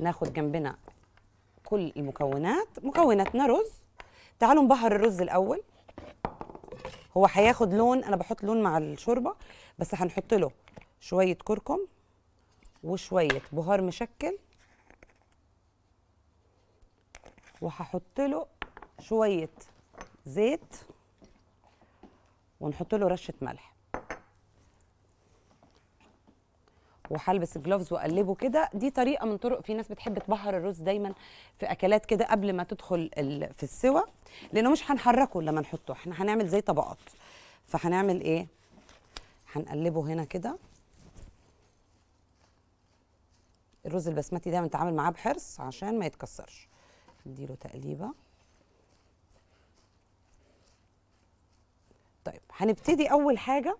ناخد جنبنا كل المكونات. مكوناتنا رز، تعالوا نبهر الرز الاول. هو هياخد لون، انا بحط لون مع الشوربه، بس هنحط له شويه كركم وشويه بهار مشكل، وهحط له شويه زيت، ونحط له رشه ملح، وهلبس الجلوفز واقلبه كده. دي طريقه من طرق، في ناس بتحب تبهر الرز دايما في اكلات كده قبل ما تدخل في السوى، لانه مش هنحركه لما نحطه، احنا هنعمل زي طبقات. فهنعمل ايه؟ هنقلبه هنا كده. الرز البسمتي دايما نتعامل معاه بحرص عشان ما يتكسرش. نديله تقليبه. طيب هنبتدي اول حاجه